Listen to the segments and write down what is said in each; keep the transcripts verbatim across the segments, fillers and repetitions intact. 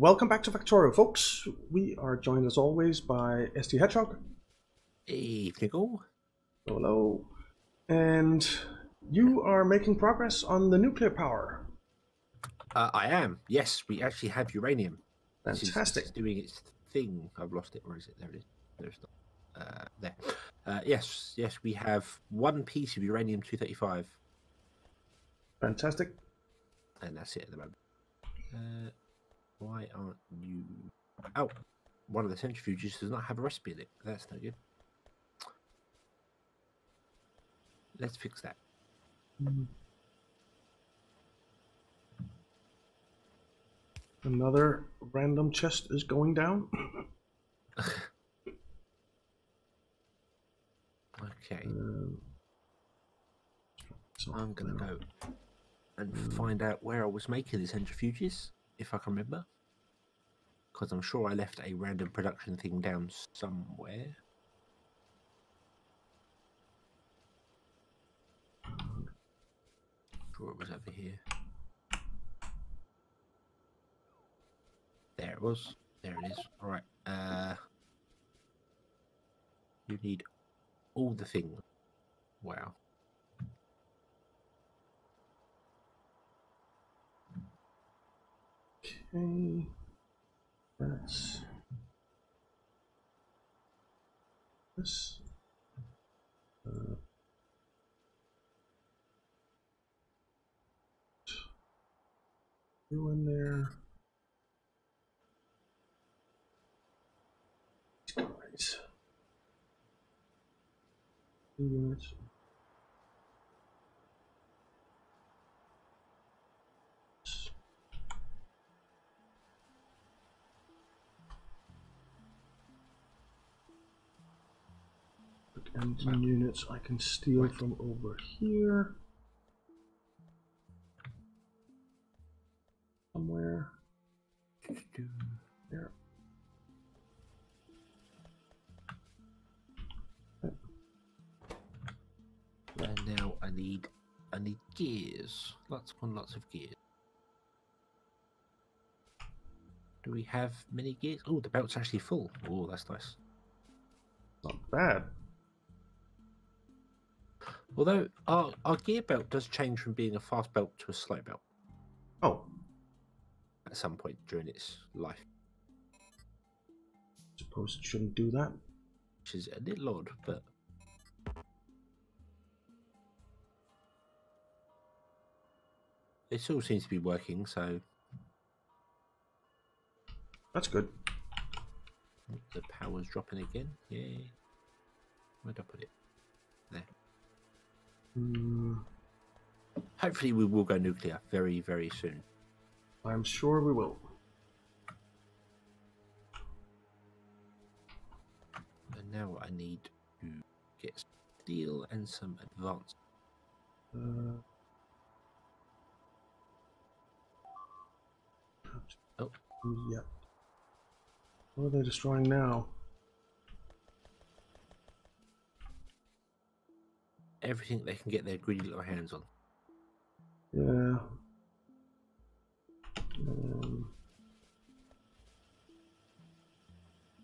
Welcome back to Factorio, folks. We are joined as always by S T Hedgehog. Hey, Pickle. Hello. And you are making progress on the nuclear power. Uh, I am. Yes, we actually have uranium. Fantastic. It's doing its thing. I've lost it. Where is it? There it is. No, it's not. Uh, there. Uh, yes, yes, we have one piece of uranium two thirty-five. Fantastic. And that's it at the moment. Uh, why aren't you... Oh, one of the centrifuges does not have a recipe in it. That's no good. Let's fix that. Another random chest is going down. Okay. Um, so I'm going to go and mm. find out where I was making the centrifuges, if I can remember, because I'm sure I left a random production thing down somewhere. I'm sure it was over here. There it was. There it is. All right. Uh, you need all the things. Wow. Okay, that's this. Uh, you in there? Guys, two units. And some units I can steal from over here. Somewhere. There. And now I need I need gears. Lots upon lots of gears. Do we have many gears? Oh, the belt's actually full. Oh, that's nice. Not bad. Although our, our gear belt does change from being a fast belt to a slow belt. Oh. At some point during its life. I suppose it shouldn't do that. Which is a little odd, but... It all seems to be working, so... That's good. The power's dropping again. Yay. Where'd I put it? There. Hopefully we will go nuclear very, very soon. I'm sure we will. And now I need to get steel and some advanced. Uh, oh. Yeah. What are they destroying now? Everything they can get their greedy little hands on. Yeah. Um,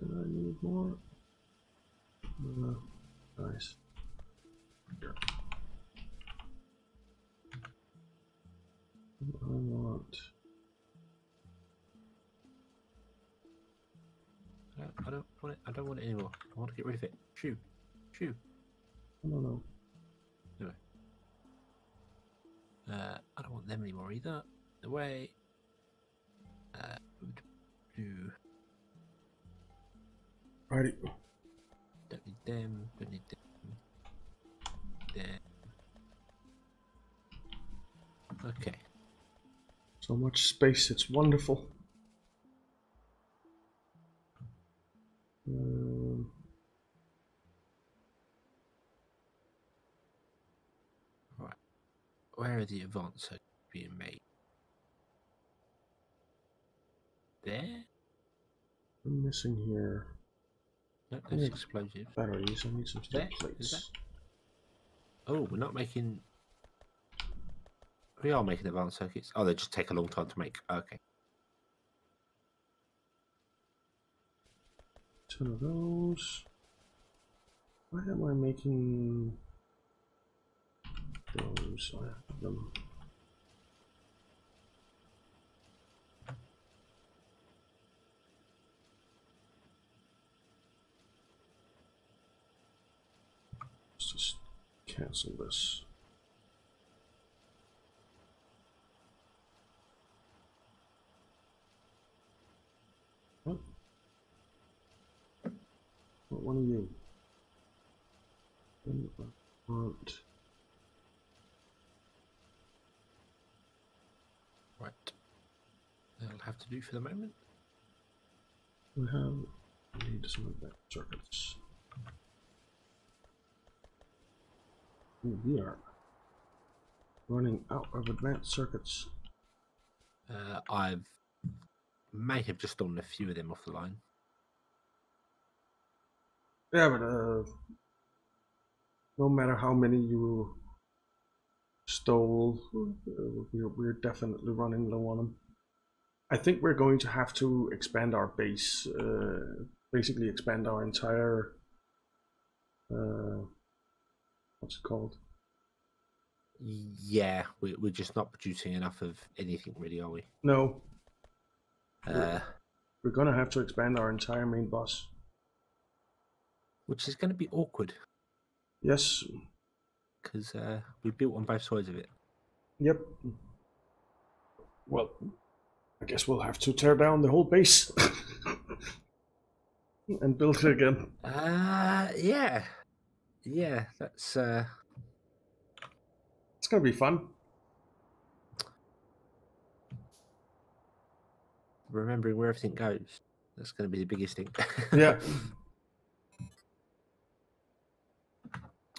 do I need more? No. Nice. Yeah. I want. No, I don't want it. I don't want it anymore. I want to get rid of it. Shoo, shoo. No, no. Uh, I don't want them anymore either. The way uh, do right. Don't need them. Don't need them. There. Okay. So much space. It's wonderful. Um, Where are the advances being made? There? I'm missing here. No, there's I explosives. Batteries, I need some steel plates. Oh, we're not making... We are making advanced circuits. Oh, they just take a long time to make. Okay. ten of those. Why am I making those? I have them. Let's just cancel this. What? What one of you? I want. Right. That'll have to do for the moment. We have we need some of that circuits. Ooh, we are running out of advanced circuits. Uh, I've may have just stolen a few of them off the line. Yeah, but uh no matter how many you stole, we're, we're definitely running low on them. I think we're going to have to expand our base, uh, basically expand our entire, uh, what's it called? Yeah, we, we're just not producing enough of anything really, are we? No. Uh, we're, we're going to have to expand our entire main boss. Which is going to be awkward. Yes, because uh, we built on both sides of it. Yep. Well, I guess we'll have to tear down the whole base and build it again. Uh, yeah, yeah. That's uh, it's gonna be fun. Remembering where everything goes, that's gonna be the biggest thing. Yeah.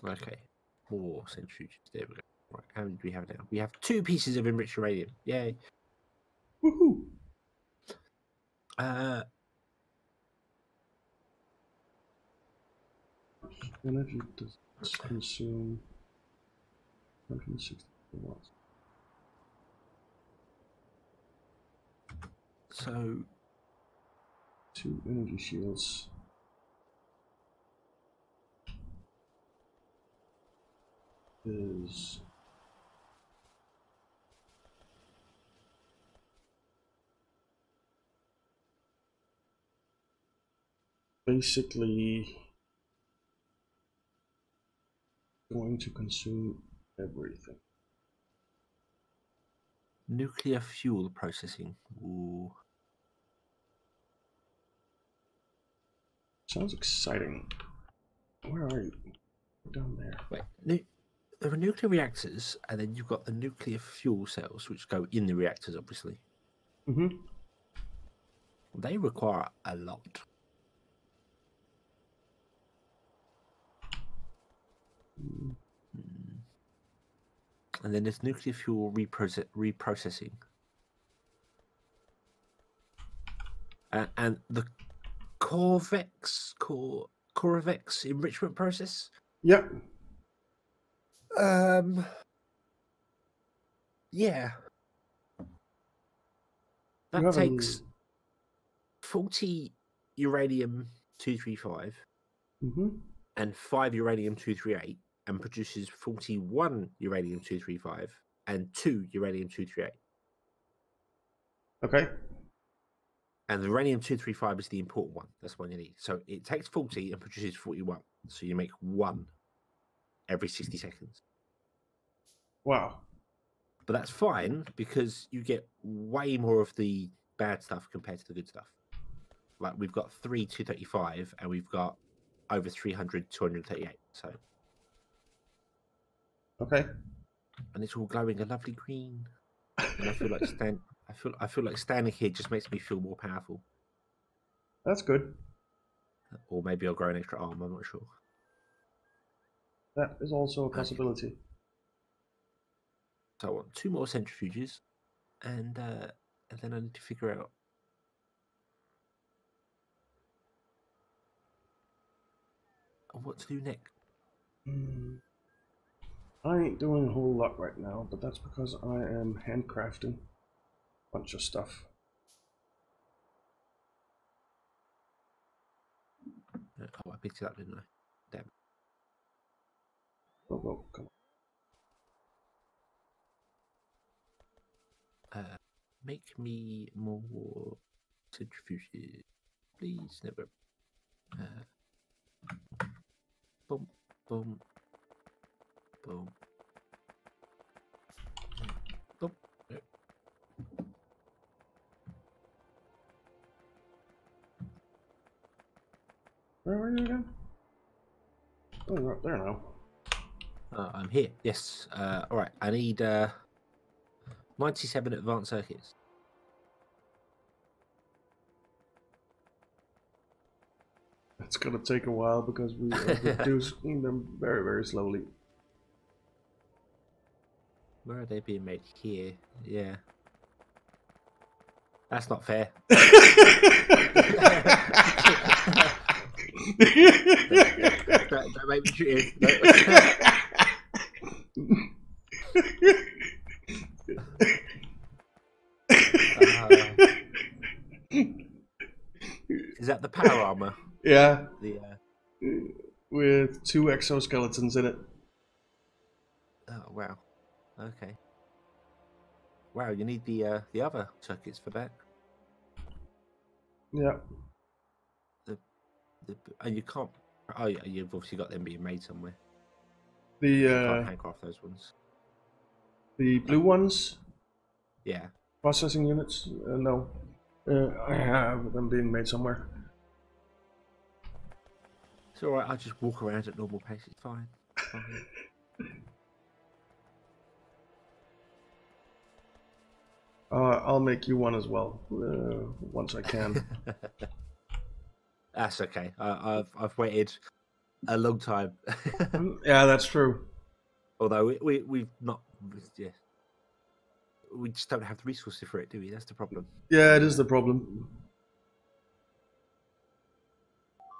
Okay, more centrifuges. There we go. Right, how many do we have now? We have two pieces of enriched uranium. Yay! Woohoo! Uh, energy does consume one hundred sixty watts. So, two energy shields. Is basically going to consume everything. Nuclear fuel processing. Ooh. Sounds exciting. Where are you? Down there. Wait. No. There are nuclear reactors, and then you've got the nuclear fuel cells, which go in the reactors, obviously. Mm-hmm. They require a lot. Mm. And then there's nuclear fuel reproce reprocessing. And, and the Corvex, Cor Corvex enrichment process? Yep. Um. Yeah. That no. takes forty uranium two three five mm-hmm. and five uranium two three eight, and produces forty one uranium two three five and two uranium two three eight. Okay. And the uranium two three five is the important one. That's the one you need. So it takes forty and produces forty one. So you make one every sixty seconds. Wow. But that's fine, because you get way more of the bad stuff compared to the good stuff. Like, we've got three two thirty-five, and we've got over three hundred two thirty-eight, so. Okay. And it's all glowing a lovely green. And I feel like stand I feel I feel like standing here just makes me feel more powerful. That's good. Or maybe I'll grow an extra arm, I'm not sure. That is also a possibility. So I want two more centrifuges, and, uh, and then I need to figure out. What to do next? Mm. I ain't doing a whole lot right now, but that's because I am handcrafting a bunch of stuff. Oh, I picked it up, didn't I? Damn. Go, go, go. Uh, make me more centrifuges, please. Never. Uh, boom, boom, boom. Where are you again? Oh, you're up there now. Uh, I'm here. Yes. Uh, all right. I need uh, ninety-seven advanced circuits. It's gonna take a while because we are reducing them very, very slowly. Where are they being made? Here. Yeah. That's not fair. that, that, that might be true. uh, is that the power armor? Yeah. The, uh... with two exoskeletons in it. Oh wow. Okay. Wow, you need the uh, the other circuits for that. Yeah. Oh, you can't. Oh, yeah, you've obviously got them being made somewhere. The you can't uh, handcraft those ones. The blue ones. Yeah. Processing units. Uh, no, uh, I have them being made somewhere. It's all right. I just walk around at normal pace. It's fine. It's fine. uh, I'll make you one as well uh, once I can. That's okay. I, I've I've waited a long time. Yeah, that's true. Although we, we we've not, yeah, we just don't have the resources for it, do we? That's the problem. Yeah, it is the problem.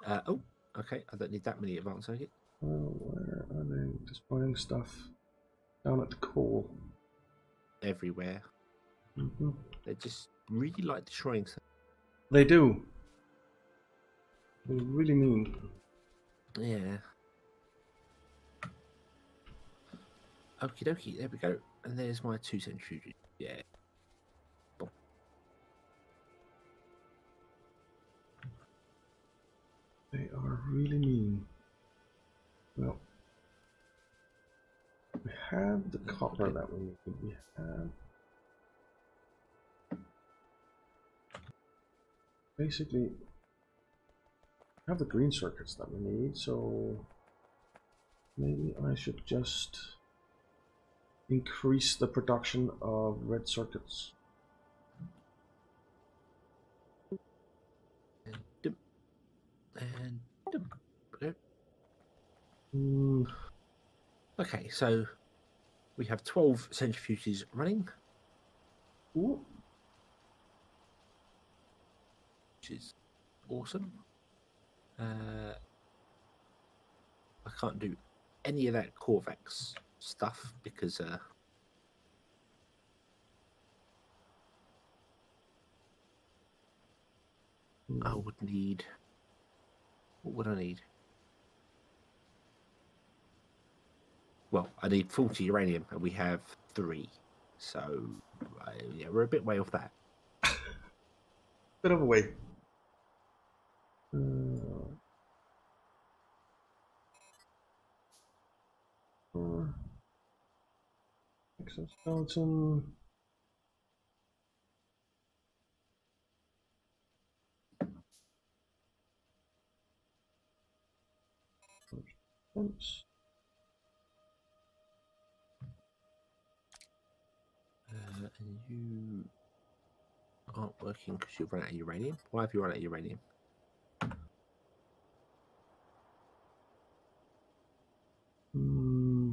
Uh, oh, okay. I don't need that many advanced circuits. Oh, where are they displaying stuff? Down at the core. Everywhere. Mm-hmm. They just really like destroying stuff. They do. They really mean. Yeah. Okie dokie, there we go. And there's my two centuries. Yeah. Boom. They are really mean. Well, we have the copper okay. that we need. We have basically. I have the green circuits that we need, so maybe I should just increase the production of red circuits. And, and, mm. Okay, so we have twelve centrifuges running. Ooh. Which is awesome. Uh, I can't do any of that Corvex stuff because uh, mm. I would need. What would I need? Well, I need forty uranium, and we have three, so uh, yeah, we're a bit way off that. Bit of a way. Uh... Exoskeleton. Oops. Uh, and you aren't working because you've run out of uranium. Why have you run out of uranium? Hmm.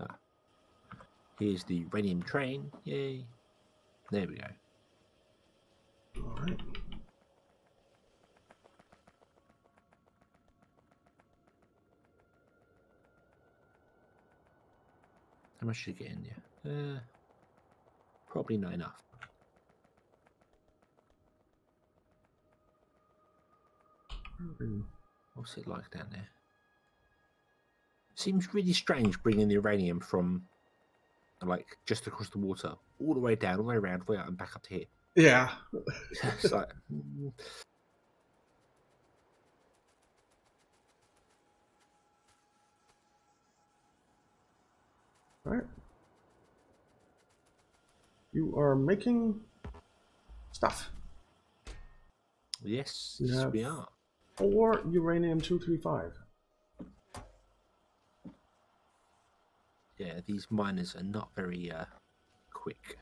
Ah. Here's the uranium train. Yay. There we go. Alright. How much should I get in there? Uh, probably not enough. Ooh, what's it like down there? Seems really strange bringing the uranium from, like, just across the water, all the way down, all the way around, way up and back up to here. Yeah. It's like... Mm. All right. You are making stuff. Yes, yes we are. Or uranium two thirty-five. Yeah, these miners are not very uh, quick.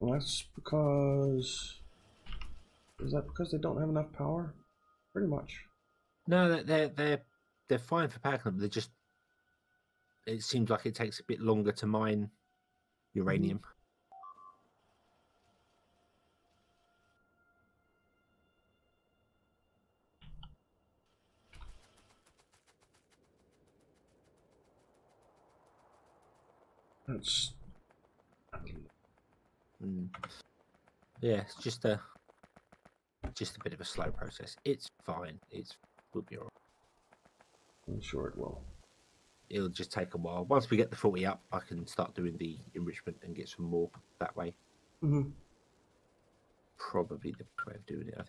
Well, that's because... Is that because they don't have enough power? Pretty much. No, they're, they're, they're fine for packing them. They just... It seems like it takes a bit longer to mine uranium. Mm-hmm. That's... Mm. Yeah, it's just a just a bit of a slow process. It's fine. It's will be alright. I'm sure it will. It'll just take a while. Once we get the forty up, I can start doing the enrichment and get some more that way. Mm-hmm. Probably the way of doing it, I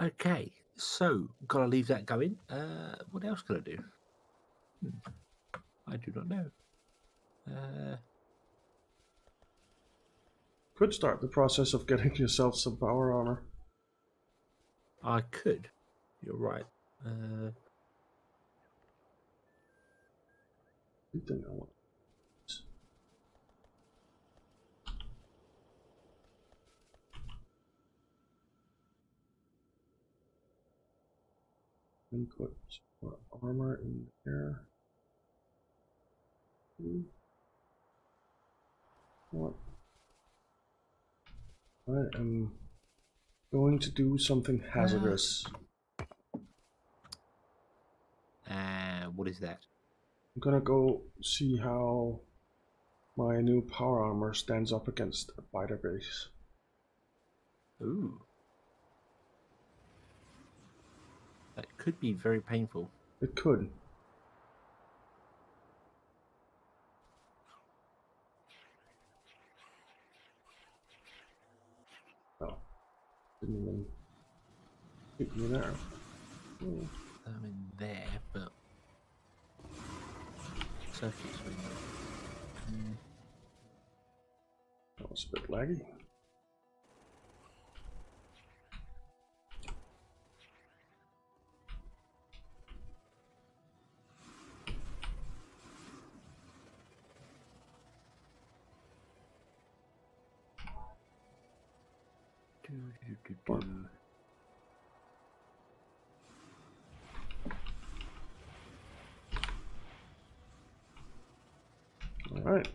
think. Okay, so gotta leave that going. Uh, what else can I do? Hmm. I do not know. Uh... Could start the process of getting yourself some power armor. I could. You're right. Uh... I don't know what. Input for armor in there. What? I am going to do something hazardous. Uh, what is that? I'm gonna go see how my new power armor stands up against a fighter base. Ooh. That could be very painful. It could. Oh. Didn't even hit me there. Oh. I'm in there, but... Circuit's really mm. That was a bit laggy. Alright.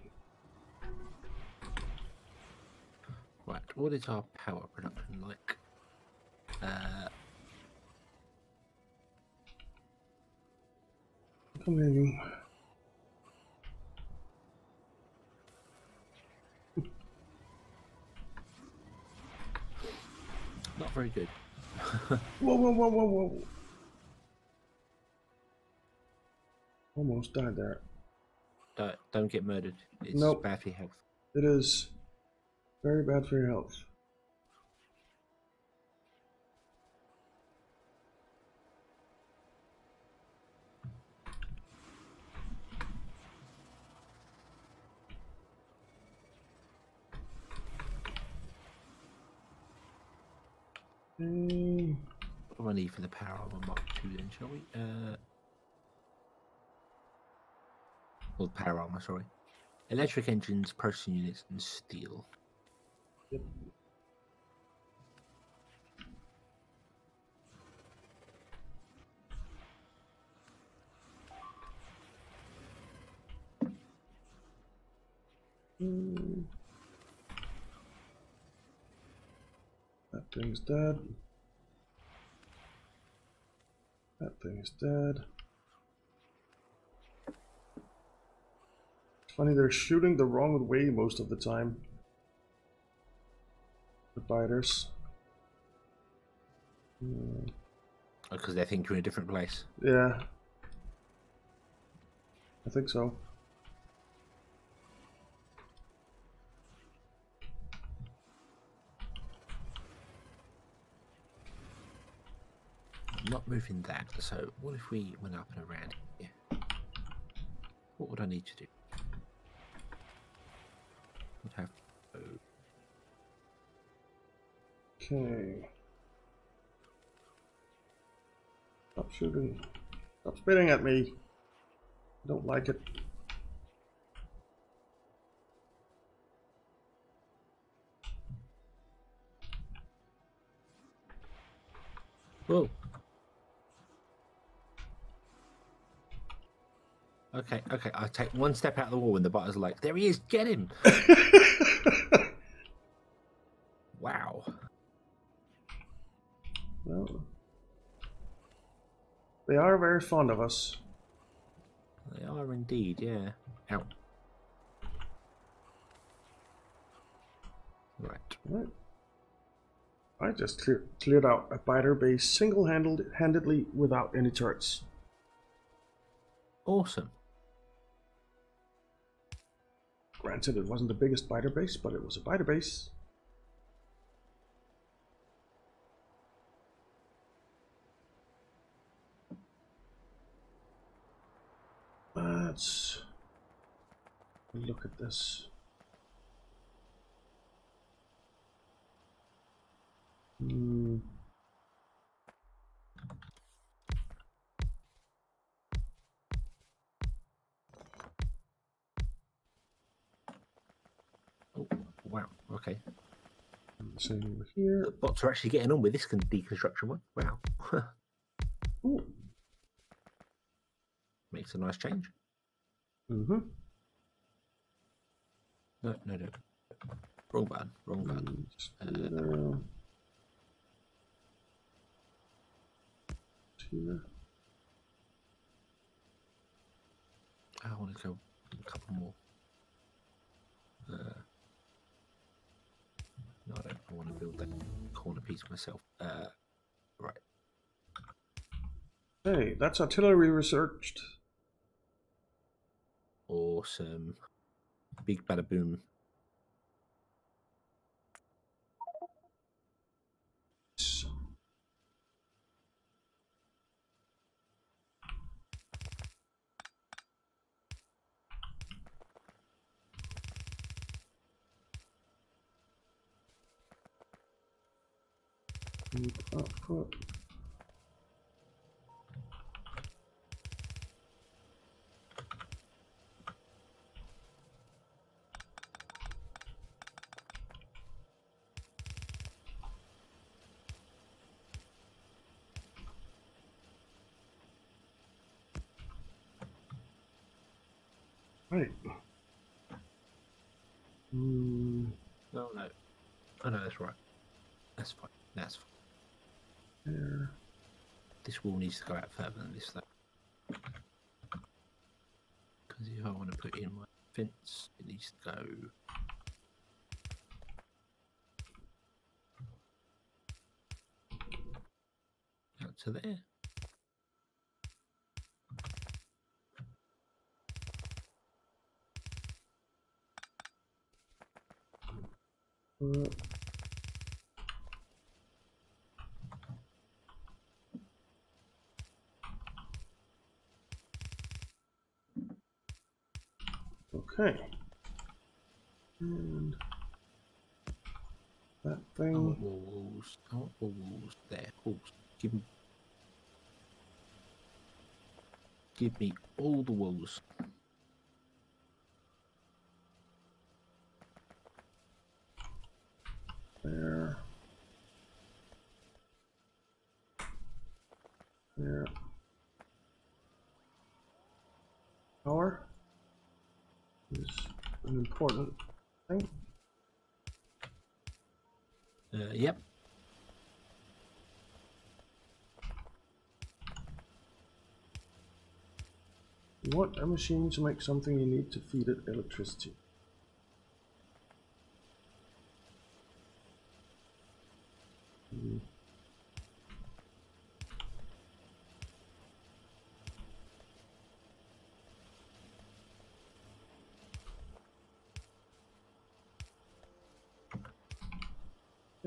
Right, what is our power production like? Uh come in. Not very good. Whoa, whoa, whoa, whoa, whoa. Almost died there. Don't, don't get murdered. It's nope. Bad for your health. It is very bad for your health. Mm. What do I need for the power armor Mark two then, shall we? Uh, well, power armor, sorry. Electric engines, processing units, and steel. Yep. Mm. That thing's dead. That thing is dead. It's funny, they're shooting the wrong way most of the time. The biters. Hmm. Because they think you're in a different place. Yeah. I think so. I'm not moving that, so what if we went up and around here? What would I need to do? Would have to... Okay. Stop shooting. Stop spitting at me. I don't like it. Whoa. Okay, okay, I take one step out of the wall and the butter's like, there he is, get him! Wow. Well, they are very fond of us. They are indeed, yeah. Ow. Right. Right. I just clear, cleared out a biter base single-handedly without any turrets. Awesome. Granted, it wasn't the biggest biter base, but it was a biter base. Let's look at this. Hmm. Oh, wow. Okay. So here, the bots are actually getting on with this deconstruction one. Wow. Ooh. Makes a nice change. Mm-hmm. No, no, no. Wrong button. Wrong button. Uh, Here. I want to go a couple more. Uh, no, I don't I want to build that corner piece myself. Uh, right. Hey, that's artillery researched. Awesome. Big bada boom. Output. Right. Hmm. No, no. Oh no, that's right. That's fine. That's fine. There. This wall needs to go out further than this, though. Because if I want to put in my fence, it needs to go. Out to there. Uh. Okay, and that thing. I want more walls. I want more walls there. Walls. Give me, give me all the walls. There. There. Power. Is an important thing. Uh, yep. You want a machine to make something, you need to feed it electricity. Hmm.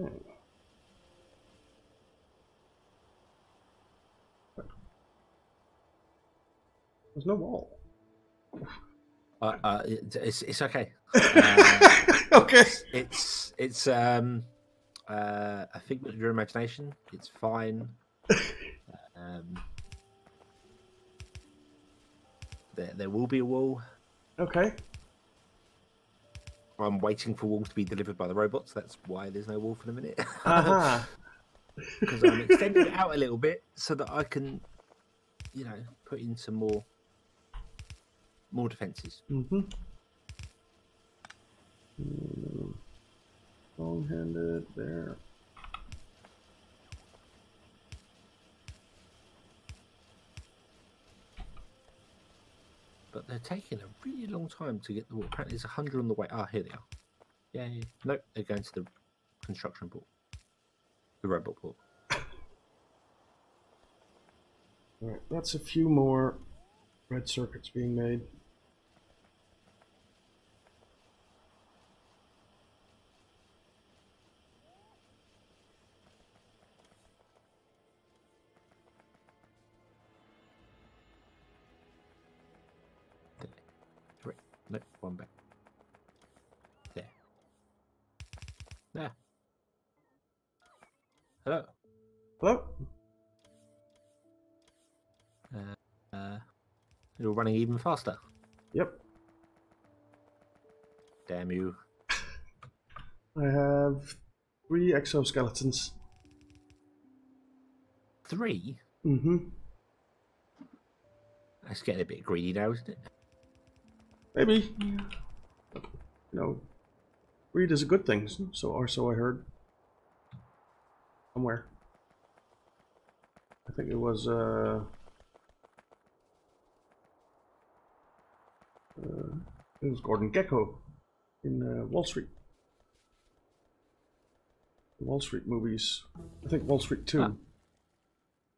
Okay. There's no wall. Uh, uh, it, it's it's okay. Uh, okay. It's it's um uh a figment of your imagination. It's fine. um, there there will be a wall. Okay. I'm waiting for walls to be delivered by the robots. That's why there's no wall for the minute. Aha. Because I'm extending it out a little bit so that I can, you know, put in some more. More defences. Mm-hmm. Mm. Long-handed there. But they're taking a really long time to get the wall. Apparently there's a hundred on the way. Ah, here they are. Yay. Nope, they're going to the construction port. The robot port. Alright, that's a few more red circuits being made. No, one back. There. There. Hello. Hello. Uh, uh, you're running even faster. Yep. Damn you. I have three exoskeletons. Three? Mm-hmm. That's getting a bit greedy now, isn't it? Maybe. Yeah. You know, greed is a good thing, so or so I heard. Somewhere. I think it was uh, uh it was Gordon Gekko in uh, Wall Street. The Wall Street movies. I think Wall Street two. Ah.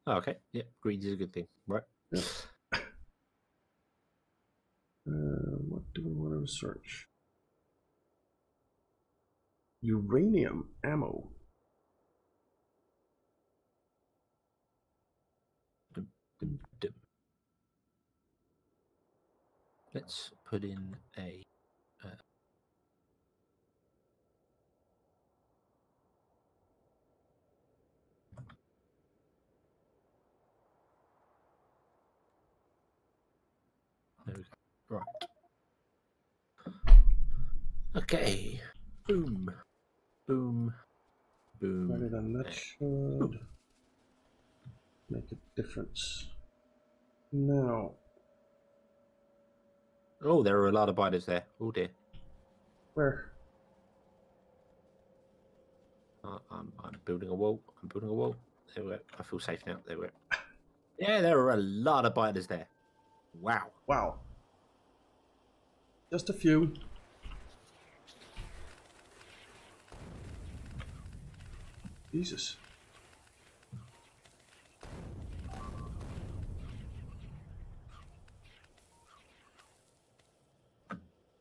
Oh, okay. Yeah, greed is a good thing, right? Yeah. Uh, what do we want to research? Uranium ammo. Dum, dum, dum. Let's put in a uh, there we go. Right. Okay. Boom. Boom. Boom. Better than that should make a difference. Now. Oh, there are a lot of biters there. Oh dear. Where? Uh, I'm I'm building a wall. I'm building a wall. There we go. I feel safe now. There we go. Yeah, there are a lot of biters there. Wow. Wow. Just a few. Jesus.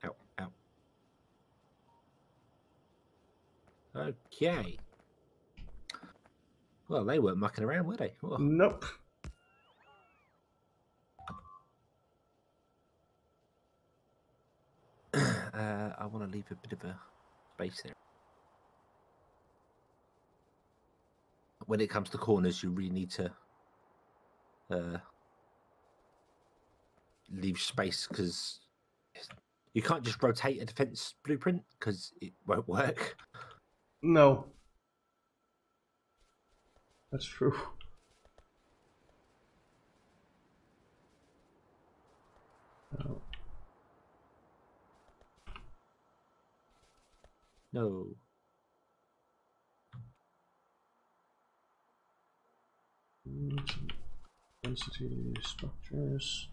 Ow, ow. Okay. Well, they weren't mucking around, were they? Whoa. Nope. Uh, I want to leave a bit of a space there. When it comes to corners, you really need to uh, leave space because you can't just rotate a defense blueprint because it won't work. No. That's true. Oh. No. Density structures.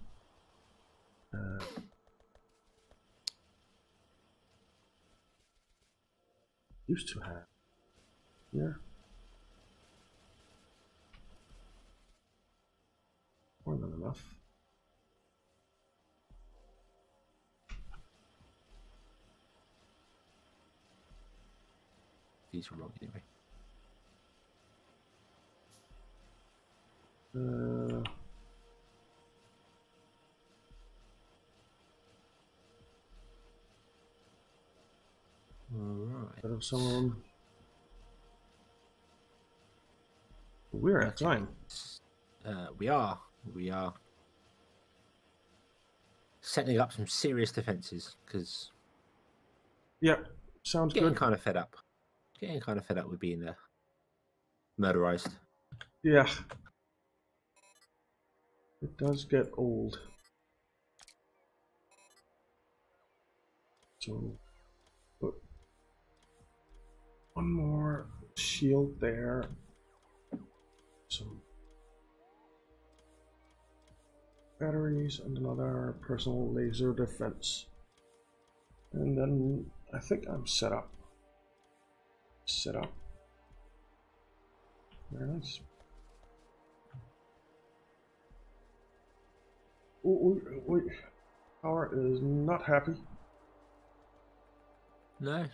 Uh, used to have, yeah. More than enough. These were wrong anyway. Uh, Alright. Out of someone. We're at time. Uh, we are. We are setting up some serious defenses because. Yeah, sounds getting good. Getting kind of fed up. Getting kind of fed up with being uh, murderized. Yeah. It does get old. So, put one more shield there. Some batteries and another personal laser defense. And then I think I'm set up. Set up. Very nice. Ooh, ooh, ooh. Power is not happy. No.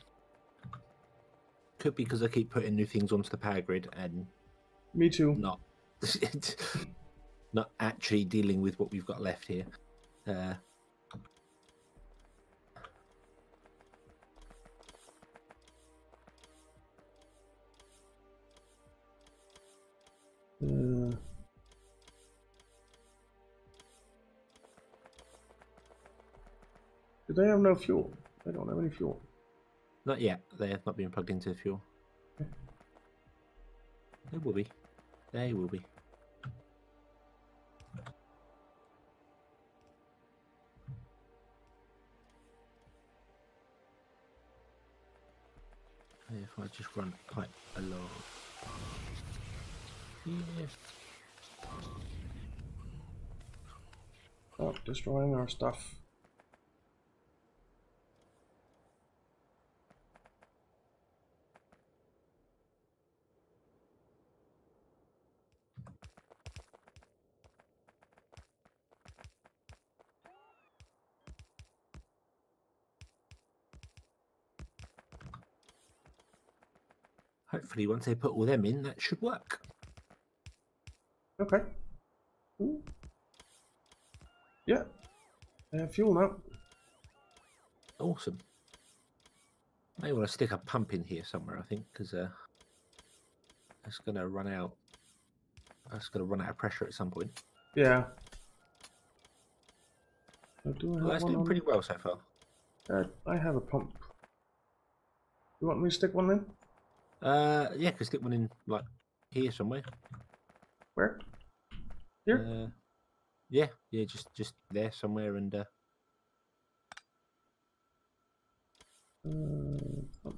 Could be because I keep putting new things onto the power grid and. Me too. Not. Not actually dealing with what we've got left here. Uh, uh. Do they have no fuel? They don't have any fuel. Not yet. They have not been plugged into fuel. Okay. They will be. They will be. If I just run quite a lot. Yeah. Oh, destroying our stuff. Hopefully, once they put all them in, that should work. Okay. Ooh. Yeah. Uh, fuel now. Awesome. May want to stick a pump in here somewhere, I think, because uh, that's going to run out. That's going to run out of pressure at some point. Yeah. So do I well, that's doing on? Pretty well so far. Uh, I have a pump. You want me to stick one in? Uh, yeah, cause stick one in like here somewhere. Where? Here? Uh, yeah, yeah, just just there somewhere and. Uh... Uh,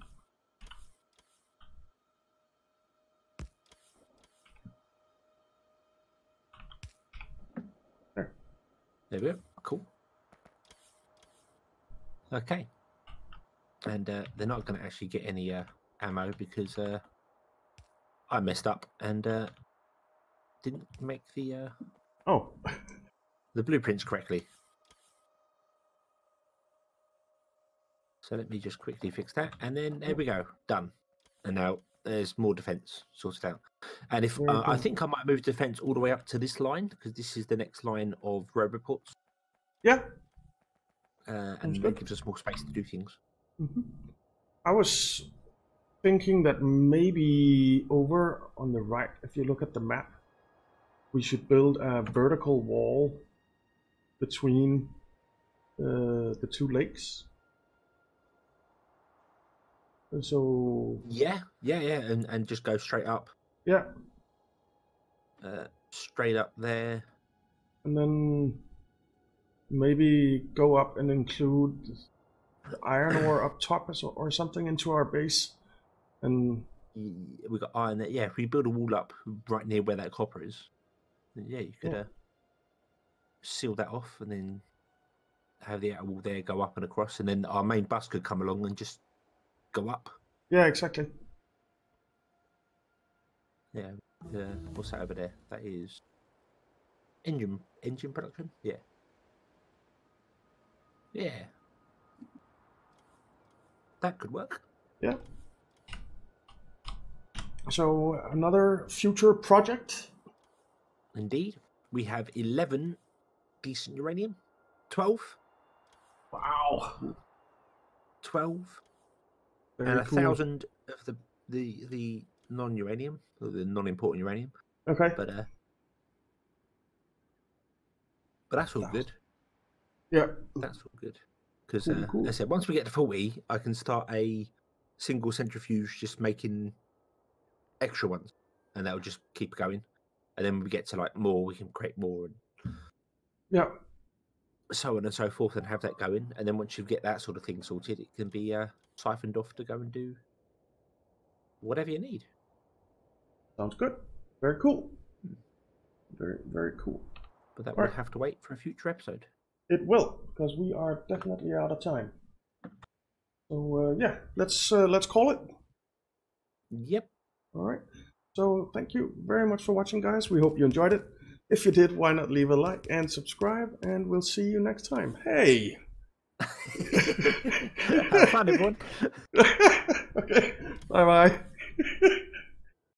there. There we go. Cool. Okay. And uh, they're not going to actually get any. Uh, ammo because uh, I messed up and uh, didn't make the uh, oh the blueprints correctly. So let me just quickly fix that, and then there we go, done. And now there's more defense sorted out. And if uh, I think I might move defense all the way up to this line because this is the next line of Roboports. Yeah, uh, and that gives us more space to do things. Mm-hmm. I was. Thinking that maybe over on the right, if you look at the map, we should build a vertical wall between uh, the two lakes. And so yeah, yeah, yeah, and and just go straight up. Yeah, uh, straight up there, and then maybe go up and include the iron ore up top or, or something into our base. And we got iron there. Yeah, if we build a wall up right near where that copper is, then yeah, you could yeah. Uh, seal that off and then have the outer wall there go up and across, and then our main bus could come along and just go up. Yeah, exactly. Yeah, yeah. What's that over there? That is engine engine production. Yeah, yeah. That could work. Yeah. So another future project. Indeed, we have eleven decent uranium. twelve. Wow. twelve. Very and a cool. thousand of the the the non-uranium, or the non-important uranium. Okay. But uh, but that's all that's... good. Yeah. That's all good. Because cool, uh, cool. as I said, once we get to forty, I can start a single centrifuge, just making extra ones, and that will just keep going. And then when we get to like more, we can create more, and yeah, so on and so forth, and have that going. And then once you get that sort of thing sorted, it can be uh, siphoned off to go and do whatever you need. Sounds good. Very cool. Very, very cool. But that will have to wait for a future episode. It will, because we are definitely out of time. So uh, yeah, let's uh, let's call it. Yep. All right. So thank you very much for watching, guys. We hope you enjoyed it. If you did, why not leave a like and subscribe, and we'll see you next time. Hey. Have fun, everyone. Okay. Bye bye.